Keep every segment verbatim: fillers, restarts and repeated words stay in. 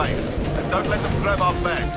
flanks, and don't let them grab our bags.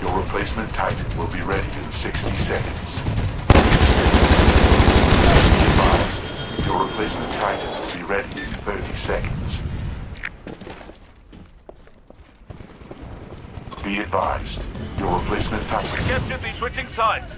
Your replacement Titan will be ready in sixty seconds. Be advised, your replacement Titan will be ready in thirty seconds. Be advised, your replacement Titan... Suggested should be switching sides.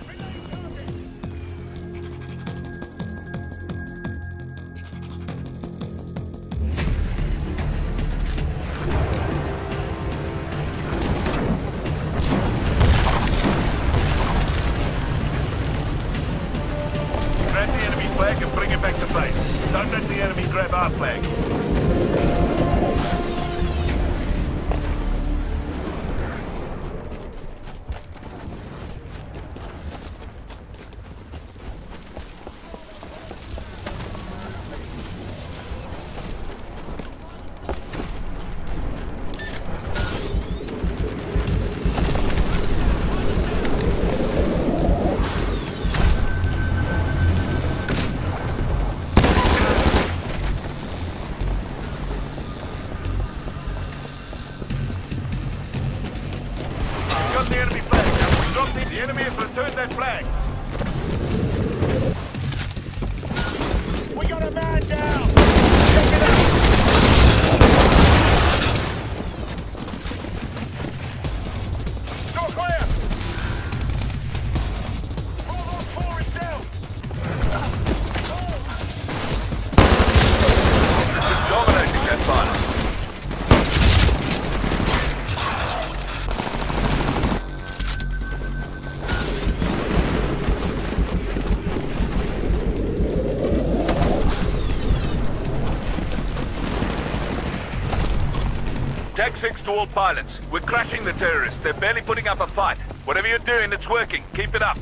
Tech six to all pilots. We're crashing the terrorists. They're barely putting up a fight. Whatever you're doing, it's working. Keep it up.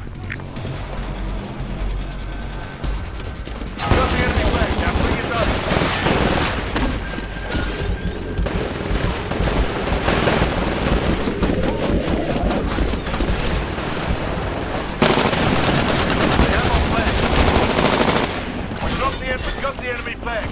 Got the enemy flag. Now bring it up. We got the enemy, got the enemy flag.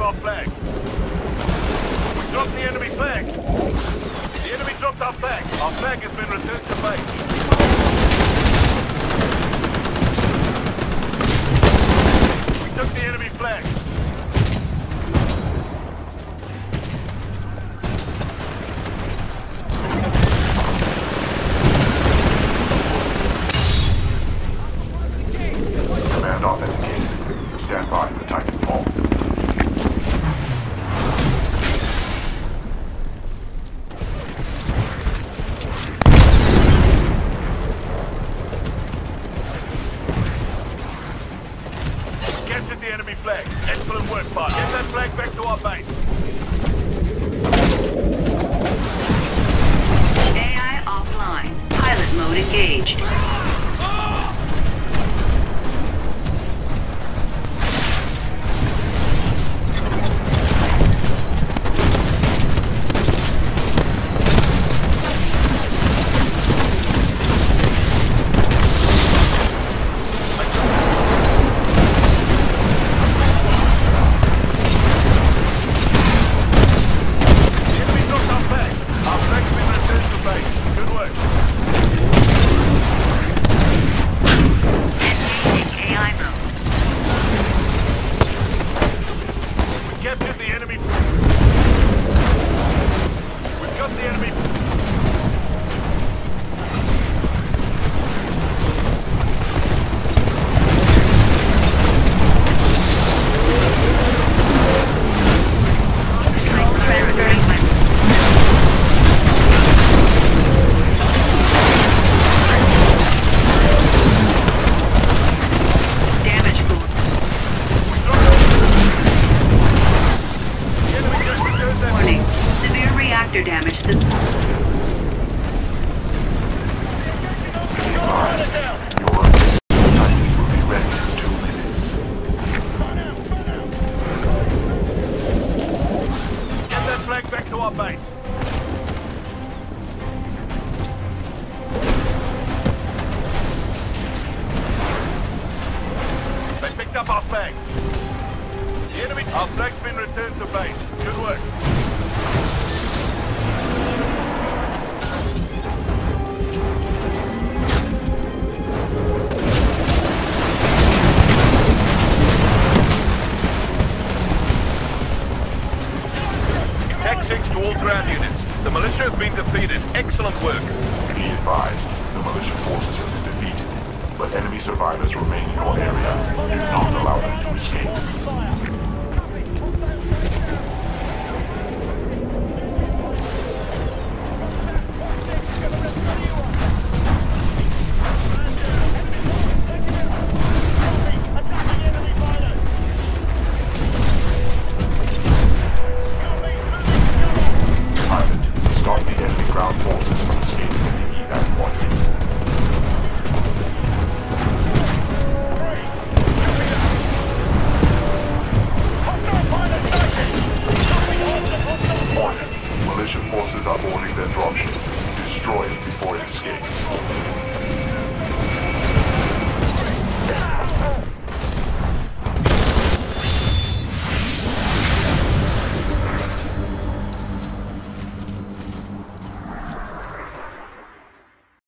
Our flag. We dropped the enemy flag. The enemy dropped our flag. Our flag has been returned to base. We took the enemy flag. Command authenticated. Stand by for Titan Fall. Picked up our flag. The enemy, our flag's been returned to base. Good work. Greetings to all ground units. The militia has been defeated. Excellent work. Be advised, the militia forces have been defeated, but enemy survivors remain in your area. Do not allow them to escape. Forces are boarding their dropship. Destroy it before it escapes.